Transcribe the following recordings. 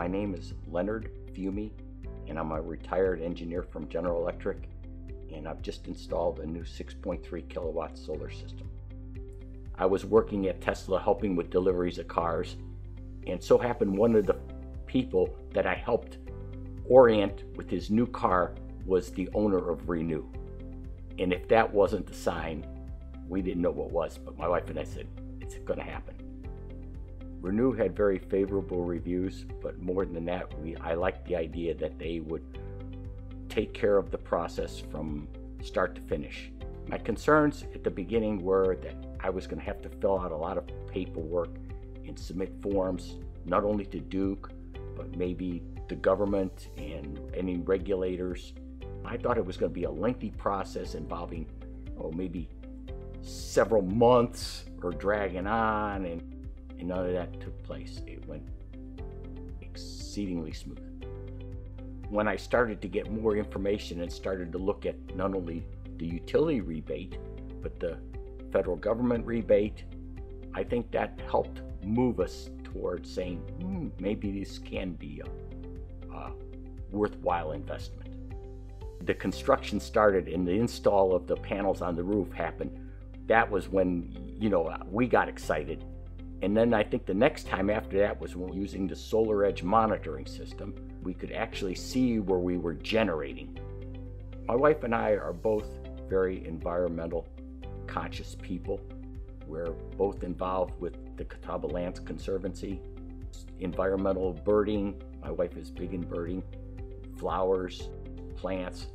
My name is Leonard Fumi, and I'm a retired engineer from General Electric, and I've just installed a new 6.3 kilowatt solar system. I was working at Tesla helping with deliveries of cars, and so happened one of the people that I helped orient with his new car was the owner of Renu. And if that wasn't the sign, we didn't know what was, but my wife and I said, it's gonna happen. Renu had very favorable reviews, but more than that, I liked the idea that they would take care of the process from start to finish. My concerns at the beginning were that I was gonna have to fill out a lot of paperwork and submit forms, not only to Duke, but maybe the government and any regulators. I thought it was gonna be a lengthy process involving, oh, maybe several months or dragging on, and none of that took place. It went exceedingly smooth. When I started to get more information and started to look at not only the utility rebate, but the federal government rebate, I think that helped move us towards saying, maybe this can be a worthwhile investment. The construction started and the install of the panels on the roof happened. That was when, we got excited. And then I think the next time after that was when using the SolarEdge monitoring system, we could actually see where we were generating. My wife and I are both very environmental conscious people. We're both involved with the Catawba Lands Conservancy, environmental birding. My wife is big in birding, flowers, plants.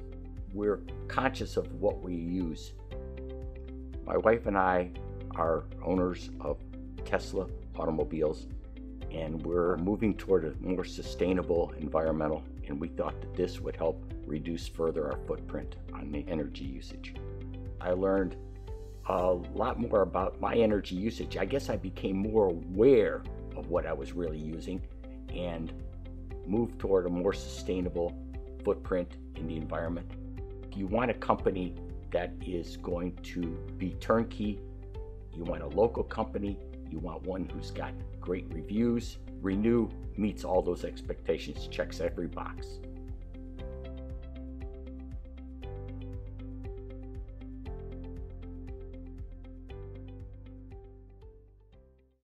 We're conscious of what we use. My wife and I are owners of Tesla automobiles, and we're moving toward a more sustainable environmental, and we thought that this would help reduce further our footprint on the energy usage. I learned a lot more about my energy usage. I guess I became more aware of what I was really using and moved toward a more sustainable footprint in the environment. You want a company that is going to be turnkey. You want a local company. You want one who's got great reviews. Renu meets all those expectations, checks every box.